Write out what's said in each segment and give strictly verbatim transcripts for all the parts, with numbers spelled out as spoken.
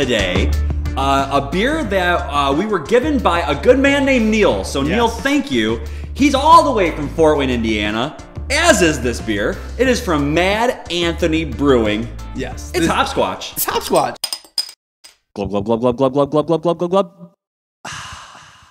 today. Uh, a beer that uh, we were given by a good man named Neil. So yes. Neil, thank you. He's all the way from Fort Wayne, Indiana, as is this beer. It is from Mad Anthony Brewing. Yes. It's hopscotch. It's hopscotch. Glub, glub, glub, glub, glub, glub, glub, glub, glub, glub, glub.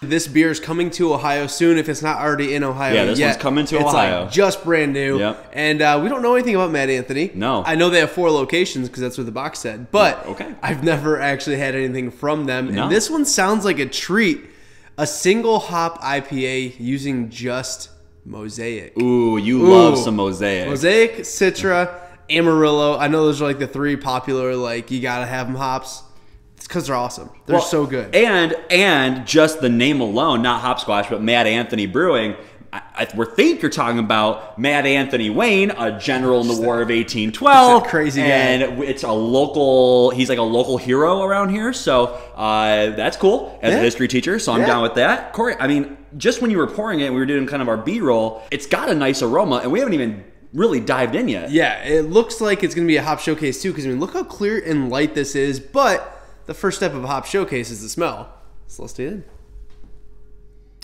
This beer is coming to Ohio soon if it's not already in Ohio yet. Yeah, this yet. one's coming to it's Ohio. Like just brand new. Yep. And uh, we don't know anything about Mad Anthony. No. I know they have four locations because that's what the box said. But okay. I've never actually had anything from them. No. And this one sounds like a treat. A single hop I P A using just Mosaic. Ooh, you Ooh. love some Mosaic. Mosaic, Citra, Amarillo. I know those are like the three popular, like you got to have them hops. It's because they're awesome. They're well, so good. And and just the name alone, not hopscotch, but Mad Anthony Brewing, I, I we're think you're talking about Mad Anthony Wayne, a general in the War of eighteen twelve. Crazy guy. And it's a local, he's like a local hero around here. So uh, that's cool as yeah. a history teacher. So I'm yeah. down with that. Corey, I mean, just when you were pouring it, we were doing kind of our B-roll. It's got a nice aroma and we haven't even really dived in yet. Yeah, it looks like it's going to be a hop showcase too because I mean, look how clear and light this is, but the first step of a hop showcase is the smell. So let's do it.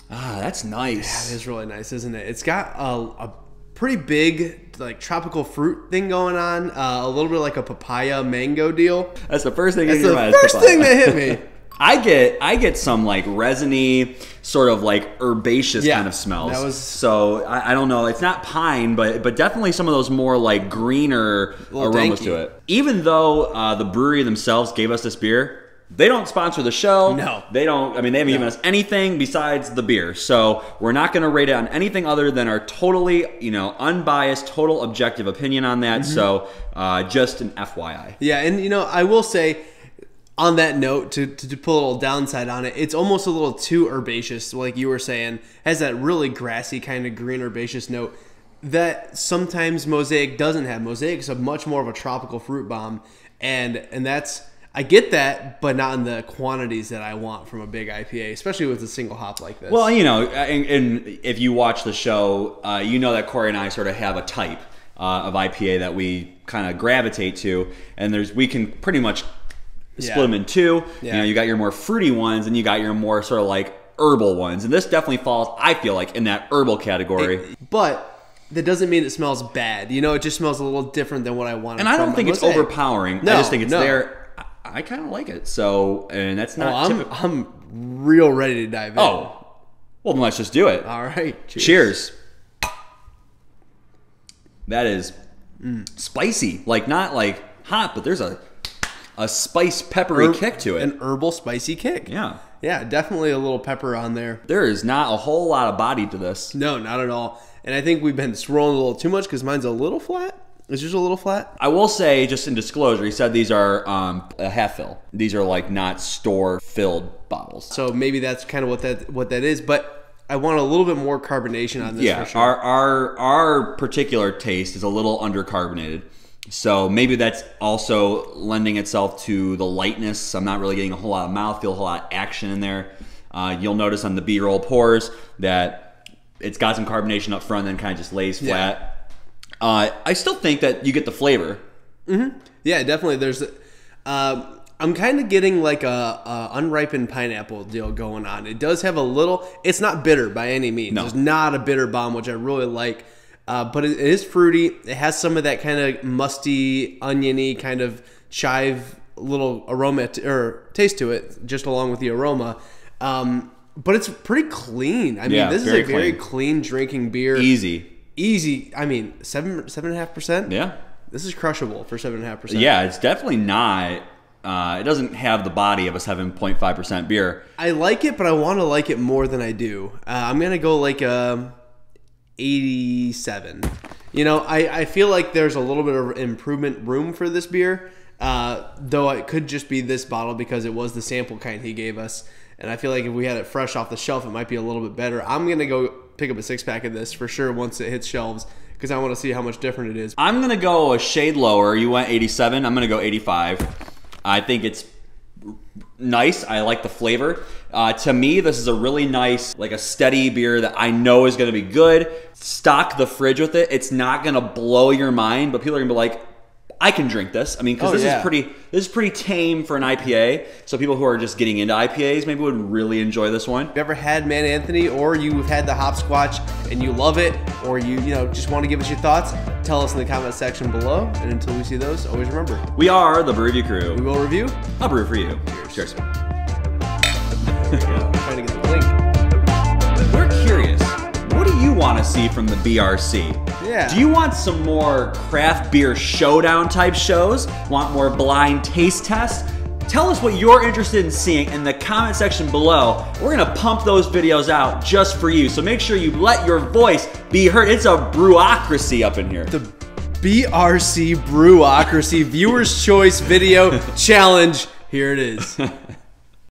Ah, that's nice. Yeah, it is really nice, isn't it? It's got a, a pretty big like tropical fruit thing going on. Uh, a little bit like a papaya mango deal. That's the first thing. That's the first papaya. thing that hit me. I get I get some like resiny, sort of like herbaceous yeah, kind of smells. That was, so I, I don't know. It's not pine, but but definitely some of those more like greener aromas danky. to it. Even though uh, the brewery themselves gave us this beer, they don't sponsor the show. No, they don't. I mean, they haven't no. given us anything besides the beer. So we're not going to rate it on anything other than our totally, you know, unbiased, total objective opinion on that. Mm-hmm. So uh, just an F Y I. Yeah, and you know, I will say, on that note, to, to, to put a little downside on it, it's almost a little too herbaceous, like you were saying. It has that really grassy kind of green herbaceous note that sometimes Mosaic doesn't have. Mosaic is a much more of a tropical fruit bomb, and and that's, I get that, but not in the quantities that I want from a big I P A, especially with a single hop like this. Well, you know, and, and if you watch the show, uh, you know that Corey and I sort of have a type uh, of I P A that we kind of gravitate to, and there's we can pretty much split yeah. them in two. Yeah. You know, you got your more fruity ones and you got your more sort of like herbal ones. And this definitely falls, I feel like, in that herbal category. It, but that doesn't mean it smells bad. You know, it just smells a little different than what I wanted. And I don't think it's say. overpowering. No, I just think it's no. there. I, I kind of like it. So, and that's not well, I'm, I'm real ready to dive in. Oh, well, then let's just do it. All right. Cheers. Cheers. That is mm. spicy. Like, not like hot, but there's a... a spice peppery Herb, kick to it. An herbal spicy kick. Yeah. Yeah, definitely a little pepper on there. There is not a whole lot of body to this. No, not at all. And I think we've been swirling a little too much because mine's a little flat. Is yours a little flat? I will say, just in disclosure, he said these are um, a half fill. These are like not store-filled bottles. So maybe that's kind of what that what that is. But I want a little bit more carbonation on this. Yeah, for sure. our, our, our particular taste is a little undercarbonated. So maybe that's also lending itself to the lightness. I'm not really getting a whole lot of mouthfeel, a whole lot of action in there. Uh, you'll notice on the B-roll pours that it's got some carbonation up front and then kind of just lays flat. Yeah. Uh, I still think that you get the flavor. Mm-hmm. Yeah, definitely. There's, uh, I'm kind of getting like a, a unripened pineapple deal going on. It does have a little, it's not bitter by any means. No. It's not a bitter bomb, which I really like. Uh, but it is fruity. It has some of that kind of musty, oniony kind of chive little aroma to, or taste to it, just along with the aroma. Um, but it's pretty clean. I mean, yeah, this is a clean. very clean drinking beer. Easy, easy. I mean, seven seven and a half percent. Yeah, this is crushable for seven and a half percent. Yeah, it's definitely not. Uh, it doesn't have the body of a seven point five percent beer. I like it, but I want to like it more than I do. Uh, I'm gonna go like a eighty-seven. You know, I, I feel like there's a little bit of improvement room for this beer, uh, though it could just be this bottle because it was the sample kind he gave us. And I feel like if we had it fresh off the shelf, it might be a little bit better. I'm going to go pick up a six-pack of this for sure once it hits shelves because I want to see how much different it is. I'm going to go a shade lower. You went eighty-seven. I'm going to go eighty-five. I think it's nice. I like the flavor. Uh, to me, this is a really nice, like a steady beer that I know is going to be good. Stock the fridge with it. It's not going to blow your mind, but people are going to be like, I can drink this. I mean, because oh, this yeah. is pretty this is pretty tame for an I P A. So people who are just getting into I P As maybe would really enjoy this one. If you ever had Mad Anthony, or you've had the hopscotch and you love it, or you you know just want to give us your thoughts, tell us in the comment section below. And until we see those, always remember, we are the Brew Review Crew. We will review. I'll brew for you. Cheers. Cheers. I'm trying to get the link. We're curious. What do you want to see from the B R C? Yeah. Do you want some more craft beer showdown type shows? Want more blind taste tests? Tell us what you're interested in seeing in the comment section below. We're gonna pump those videos out just for you, so make sure you let your voice be heard. It's a brewocracy up in here. The B R C Brewocracy Viewers' Choice Video Challenge. Here it is.